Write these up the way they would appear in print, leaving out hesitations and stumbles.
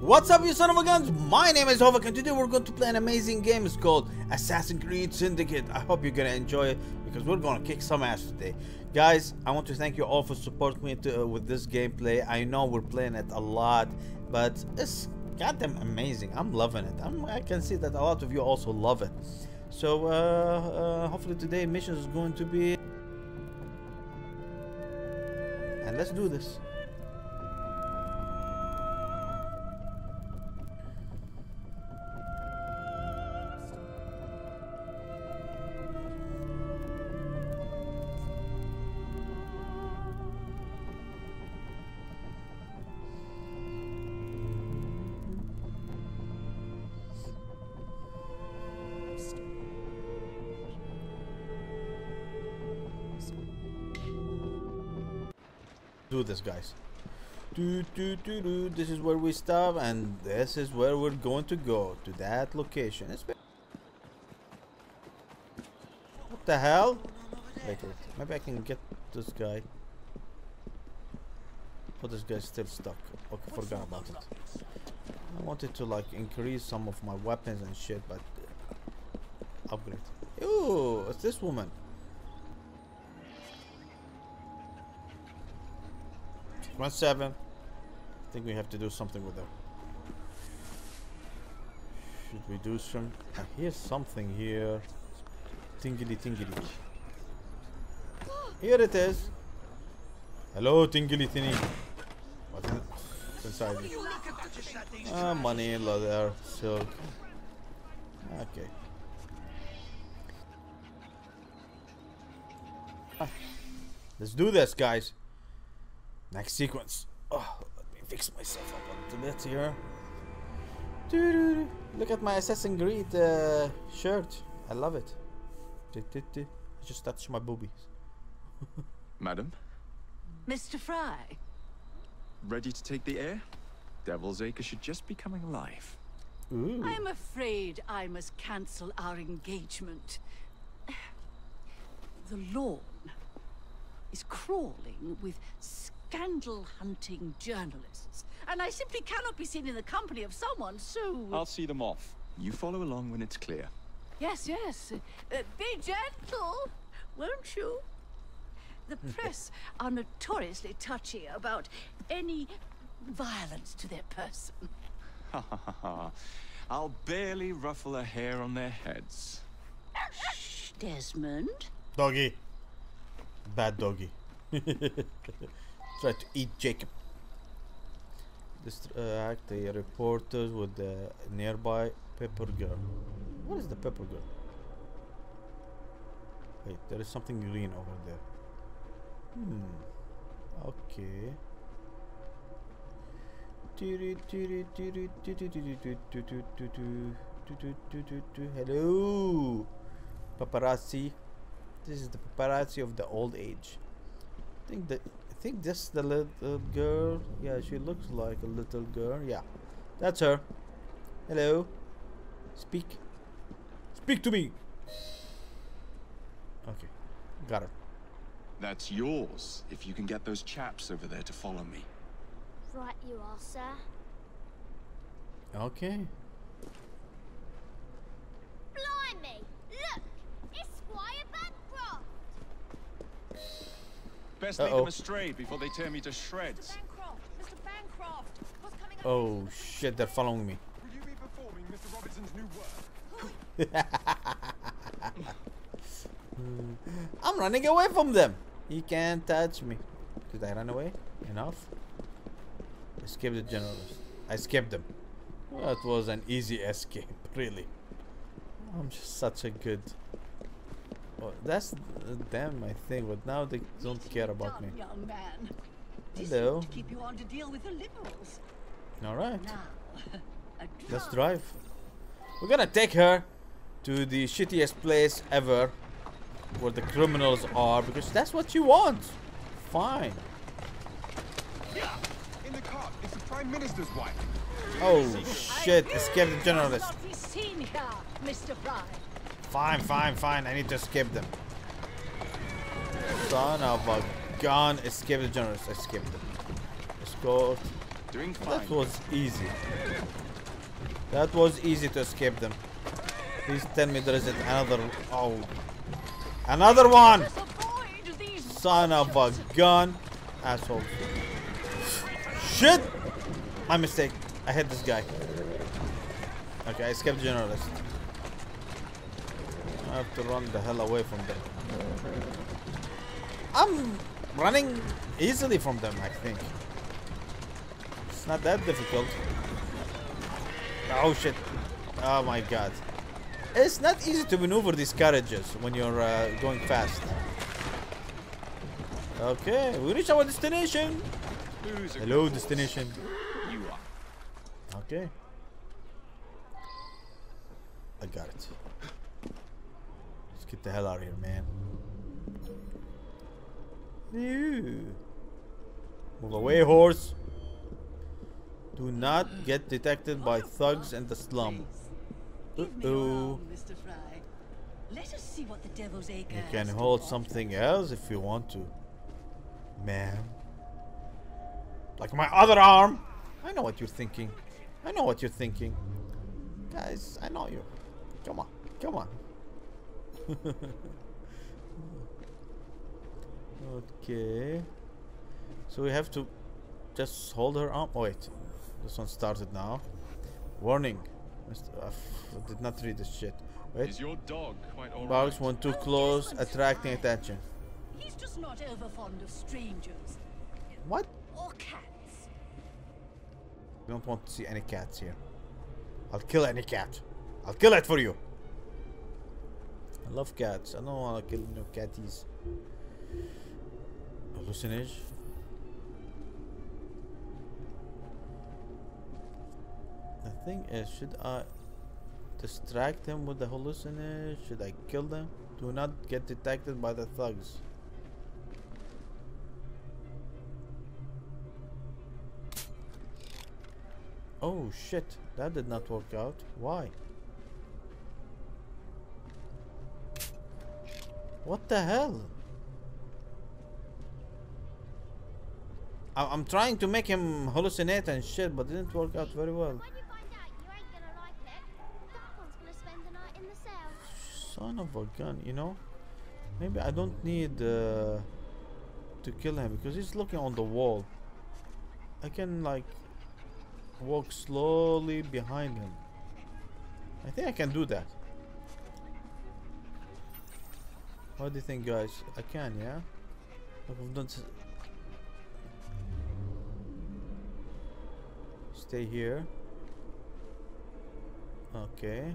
What's up, you son of a guns? My name is Hovak, and today we're going to play an amazing game. It's called Assassin's Creed Syndicate. I hope you're gonna enjoy it because we're gonna kick some ass today. Guys, I want to thank you all for supporting me with this gameplay. I know we're playing it a lot, but it's goddamn amazing. I'm loving it. I can see that a lot of you also love it. So hopefully today mission is going to be... And let's do this. Do this, guys. This is where we stop, and this is where we're going to go to that location. What the hell? Wait, maybe I can get this guy. Oh, this guy's still stuck. Okay, forgot about it. I wanted to like increase some of my weapons and shit, but upgrade. Ooh, it's this woman. Seven. I think we have to do something with her. Should we do some? I hear something here. Tingly, tingly. Here it is. Hello, tingly, tingly. What's inside? Ah, money, leather, silk. Okay. Ah. Let's do this, guys. Next sequence. Oh, let me fix myself up a little bit here. Look at my Assassin's Creed shirt. I love it. I just touched my boobies. Madam? Mr. Fry. Ready to take the air? Devil's Acre should just be coming alive. Ooh. I'm afraid I must cancel our engagement. The lawn is crawling with scandal-hunting journalists, and I simply cannot be seen in the company of someone so... I'll see them off. You follow along when it's clear. Yes, yes. Be gentle, won't you? The press are notoriously touchy about any violence to their person. Ha ha ha ha. I'll barely ruffle a hair on their heads. Shh, Desmond. Doggy. Bad doggy. Try to eat Jacob. Distract the reporters with the nearby pepper girl. What is the pepper girl? Wait, there is something green over there. Okay. Hello, paparazzi. This is the paparazzi of the old age. I think this is the little girl. Yeah, she looks like a little girl. Yeah, that's her. Hello. Speak. Speak to me. Okay, got it. That's yours, if you can get those chaps over there to follow me. Right you are, sir. Okay. Blimey, look! It's Squire Bancroft! Best lead them astray before they tear me to shreds. Mr. Bancroft, what's coming up? Oh shit, they're following me. Will you be performing Mr. Robinson's new work? I'm running away from them. You can't touch me. Did I run away? Enough. Escape the generals. I escaped them. That was an easy escape, really. I'm just such a good... Oh, that's damn my thing, but now they don't care about me. Young man. Hello. Keep you on to deal with the liberals. All right. Now, let's drive. We're gonna take her to the shittiest place ever, where the criminals are, because that's what you want. Fine. In the car is the Prime Minister's wife. Oh shit! Escape the journalist. Mr. Fry. Fine, fine, fine. I need to escape them. Son of a gun. Escape the journalists. Escape them. Escort Doing fine. That was easy. That was easy to escape them. Please tell me there isn't another. Oh, another one! Son of a gun, asshole. Shit! My mistake. I hit this guy. Okay, I escaped the generalist. I have to run the hell away from them. I'm running easily from them, I think. It's not that difficult. Oh shit. Oh my god. It's not easy to maneuver these carriages when you're going fast. Okay, we reach our destination. Hello, destination. You are. Okay. I got it. Let's get the hell out of here, man. Ew. Move away, horse. Do not get detected by thugs in the slum. Uh-oh. You can hold something else if you want to, ma'am. Like my other arm. I know what you're thinking. I know what you're thinking. Guys, I know you. Come on. Come on. Okay. So we have to just hold her arm. Oh, wait. This one started now. Warning. I did not read this shit. Wait. Is your dog quite all right? Dogs went too close, attracting attention. He's just not over fond of strangers. What? Or cats. We don't want to see any cats here. I'll kill any cat. I'll kill it for you. I love cats. I don't want to kill no catties. Hallucinage. The thing is, should I distract him with the hallucination? Should I kill them? Do not get detected by the thugs. Oh shit, that did not work out. Why? What the hell? I'm trying to make him hallucinate and shit, but it didn't work out very well. Son of a gun, you know? Maybe I don't need to kill him because he's looking on the wall. I can like walk slowly behind him. I think I can do that. What do you think, guys? I can, yeah? Like I've done. Stay here. Okay.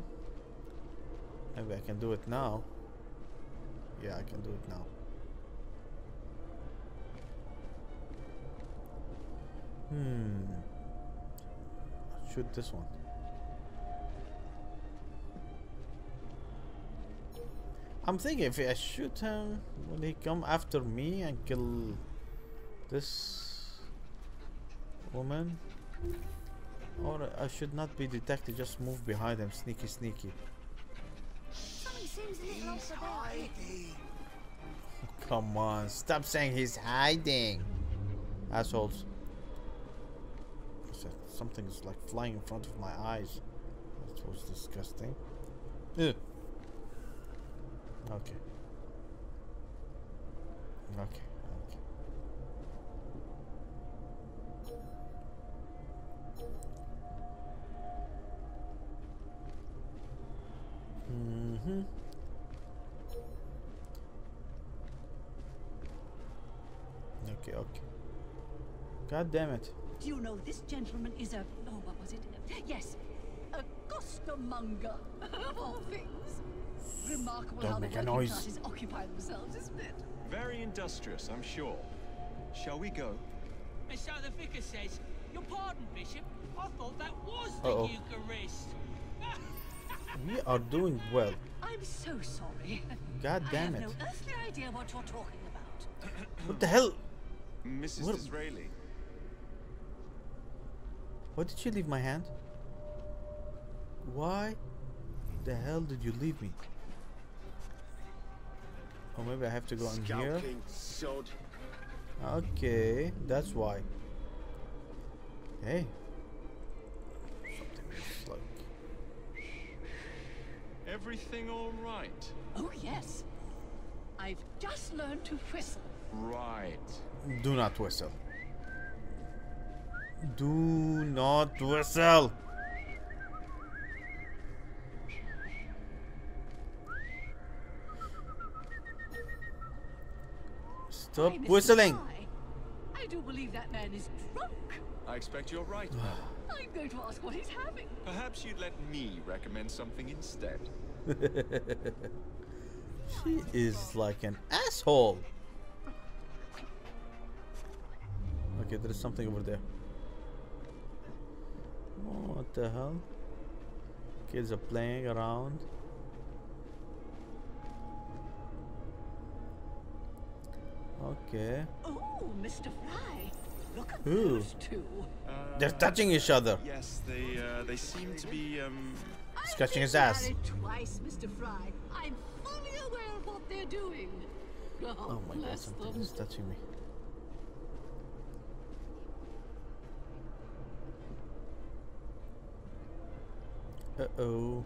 Maybe I can do it now. Yeah, I can do it now. Shoot this one. I'm thinking if I shoot him, will he come after me and kill this woman? Or I should not be detected, just move behind him, sneaky sneaky. He's hiding. Come on, stop saying he's hiding, assholes. Something's like flying in front of my eyes. That was disgusting. Ugh. Okay. Okay. Okay. Okay, okay. God damn it. Do you know this gentleman is a... Oh, what was it? Yes, a costermonger, of all things. Remarkable. Don't how make the working classes occupy themselves, isn't it? Very industrious, I'm sure. Shall we go? And so the vicar says, your pardon, Bishop, I thought that was the Eucharist. We are doing well. I'm so sorry. God damn it. I have no earthly idea what you're talking about. What the hell? Mrs. What? Disraeli. Why did you leave my hand? Why the hell did you leave me? Oh, maybe I have to go in here. Okay, that's why. Hey. Everything all right? Oh yes. I've just learned to whistle. Right. Do not whistle. Do not whistle. Stop whistling. I do believe that man is drunk. I expect you're right, man. I'm going to ask what he's having. Perhaps you'd let me recommend something instead. She is like an asshole. Okay, there's something over there. Oh, what the hell? Kids are playing around. Okay. Oh, Mr. Fry. Look at those two. They're touching each other. Yes, they seem to be scratching his ass. Twice, Mr. Fry. I'm fully aware of what they're doing. Oh my God, something is touching me. Uh-oh.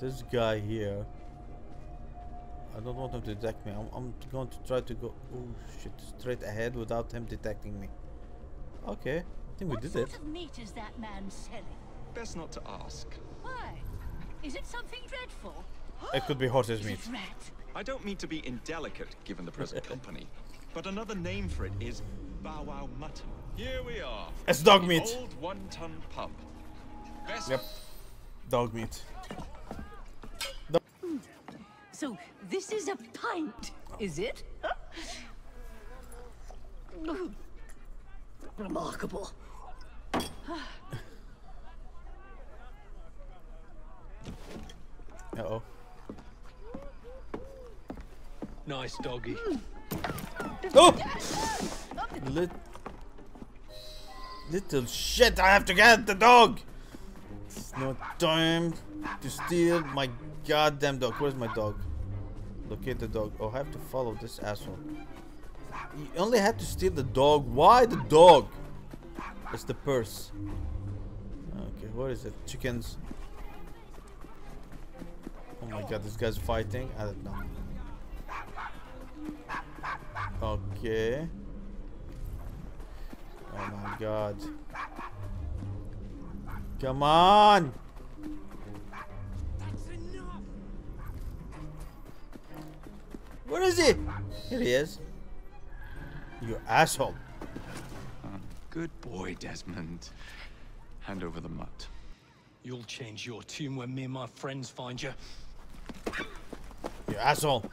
There's this guy here. I don't want him to detect me. I'm going to try to go straight ahead without him detecting me. Okay, I think we did it. What sort of meat is that man selling? Best not to ask. Why? Is it something dreadful? It could be horse's meat. I don't mean to be indelicate given the present company, but another name for it is bow wow mutton. Here we are. It's dog meat. Old one-ton pub. Best. Yep. Dog meat. So this is a pint, is it? Remarkable. Uh-oh. Nice doggy. Oh! Little shit, I have to get the dog! It's no time to steal my goddamn dog. Where's my dog? Locate the dog. Oh, I have to follow this asshole. You only had to steal the dog. Why the dog? It's the purse. Okay, what is it? Chickens. Oh my God, this guy's fighting. I don't know. Okay. Oh my God. Come on. Where is he? Here he is. You asshole. Good boy, Desmond. Hand over the mutt. You'll change your tune when me and my friends find you. You asshole.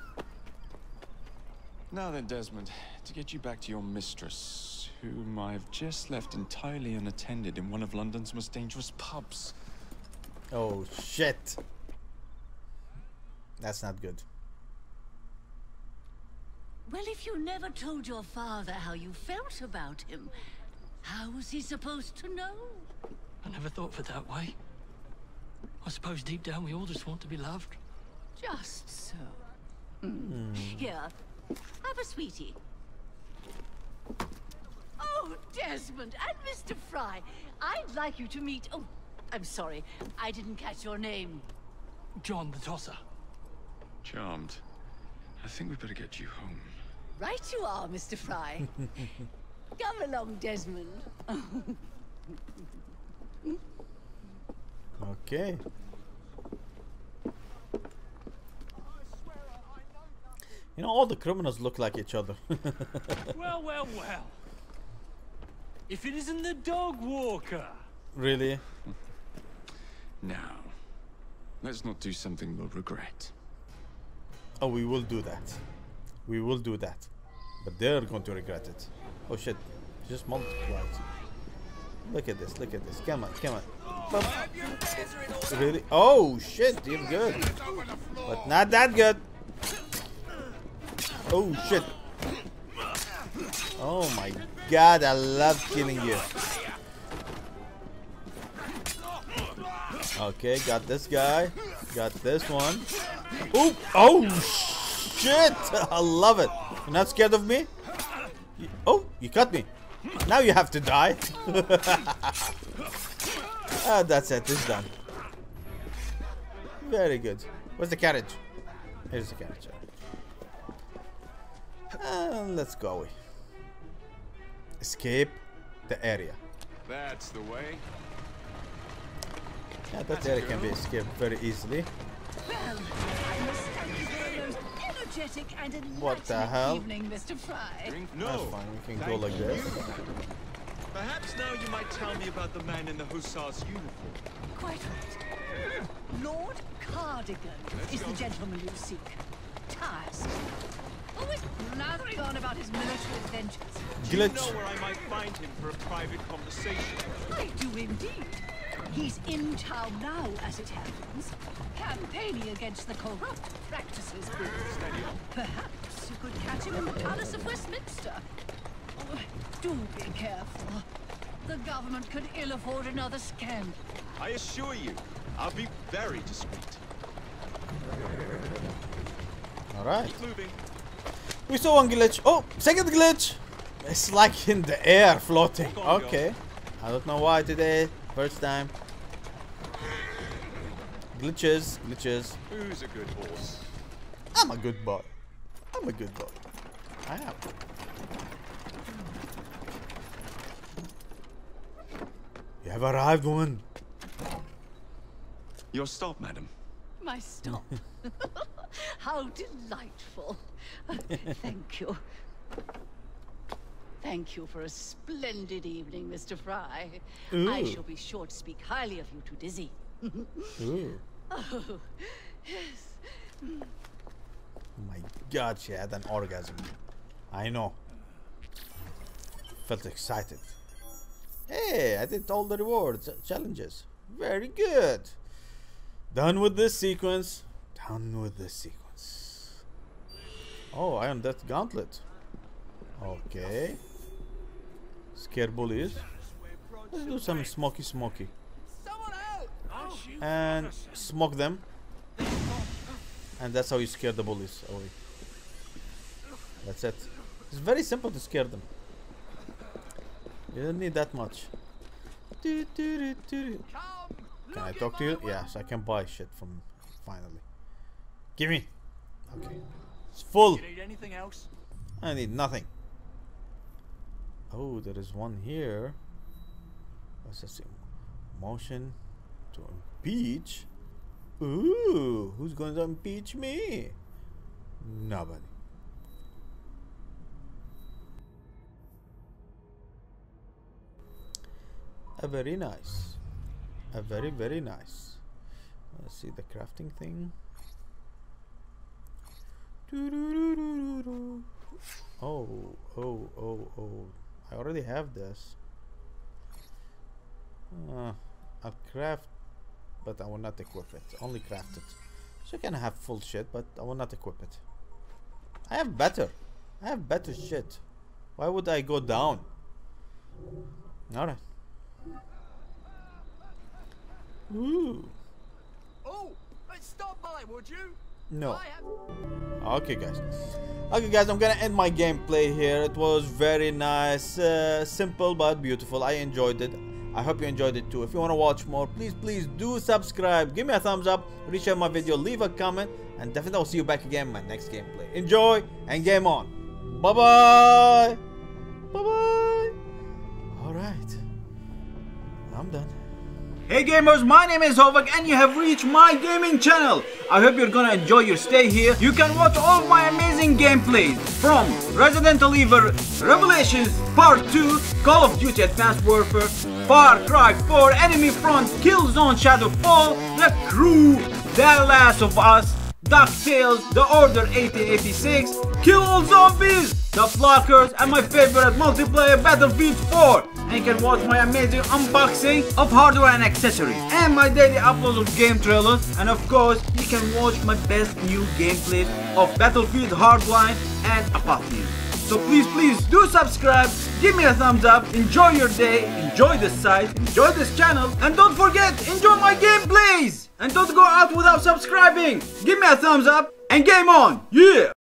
Now then, Desmond, to get you back to your mistress, whom I've just left entirely unattended in one of London's most dangerous pubs. Oh, shit. That's not good. Well, if you never told your father how you felt about him, how was he supposed to know? I never thought of it that way. I suppose deep down we all just want to be loved. Just so. Mm. Here, have a sweetie. Oh, Desmond and Mr. Fry, I'd like you to meet... Oh, I'm sorry, I didn't catch your name. John the Tosser. Charmed. I think we better get you home. Right you are, Mr. Fry. Come along, Desmond. Okay. You know, all the criminals look like each other. Well, well, well. If it isn't the dog walker. Really? Now, let's not do something we'll regret. Oh, we will do that. We will do that, but they're going to regret it. Oh shit! Just multiplied. Look at this! Look at this! Come on! Come on! Oh, really? Oh shit! You're good, but not that good. Oh shit! Oh my God! I love killing you. Okay, got this guy. Got this one. Oop! Oh shit! I love it. You're not scared of me? You, oh, you cut me. Now you have to die. Oh, that's it. It's done. Very good. Where's the carriage? Here's the carriage. Let's go away. Escape the area. That's the way. Yeah, that area can be escaped very easily. Well, I must thank you for a most energetic and enlightening evening, Mr. Fry. That's fine, we can go like this. Perhaps now you might tell me about the man in the Hussar's uniform. Quite right. Lord Cardigan is the gentleman you seek. Tiresome. Always blathering on about his military adventures. Do you know where I might find him for a private conversation? I do indeed. He's in town now, as it happens, campaigning against the corrupt practices. Perhaps you could catch him in the Palace of Westminster. Oh, do be careful. The government could ill afford another scandal. I assure you, I'll be very discreet. All right. Keep moving. We saw one glitch. Oh, second glitch. It's like in the air, floating. Okay. I don't know why today. First time. Glitches, glitches. Who's a good horse? I'm a good boy. I'm a good boy. I am. You have arrived, woman. Your stop, madam. My stop. How delightful. Thank you. Thank you for a splendid evening, Mr. Fry. Ooh. I shall be sure to speak highly of you to Dizzy. Ooh. Oh, yes. My God, she had an orgasm. I know. Felt excited. Hey, I did all the rewards, challenges. Very good. Done with this sequence. Done with this sequence. Oh, I am that gauntlet. Okay. Scare bullies. Let's do some smoky. And smoke them. And that's how you scare the bullies away. That's it. It's very simple to scare them. You don't need that much. Can I talk to you? Yes, I can buy shit from finally. Give me. Okay. It's full. You need anything else? I need nothing. Oh, there is one here. What's this? Motion to impeach. Ooh, who's going to impeach me? Nobody. A very nice. A very nice. Let's see the crafting thing. Oh. I already have this. I'll craft, but I will not equip it. Only craft it. So I can have full shit, but I will not equip it. I have better. I have better shit. Why would I go down? Alright. Ooh. Oh, stop by, would you? No. Okay guys, I'm gonna end my gameplay here. It was very nice, simple but beautiful. I enjoyed it. I hope you enjoyed it too. If you want to watch more, please do subscribe, give me a thumbs up, reach out my video, leave a comment, and definitely I'll see you back again in my next gameplay. Enjoy and game on. Bye bye. All right, I'm done. Hey gamers, my name is Hovak and you have reached my gaming channel. I hope you're gonna enjoy your stay here. You can watch all my amazing gameplays from Resident Evil Revelations Part 2, Call of Duty Advanced Warfare, Far Cry 4, Enemy Front, Kill Zone Shadowfall, The Crew, The Last of Us, DuckTales, The Order 1886, Kill All Zombies, The Flockers, and my favorite multiplayer Battlefield 4. And you can watch my amazing unboxing of hardware and accessories, and my daily uploads of game trailers, and of course, you can watch my best new gameplays of Battlefield Hardline and Apathy. So please do subscribe, give me a thumbs up, enjoy your day, enjoy this site, enjoy this channel, and don't forget, enjoy my gameplays! And don't go out without subscribing! Give me a thumbs up, and game on! Yeah!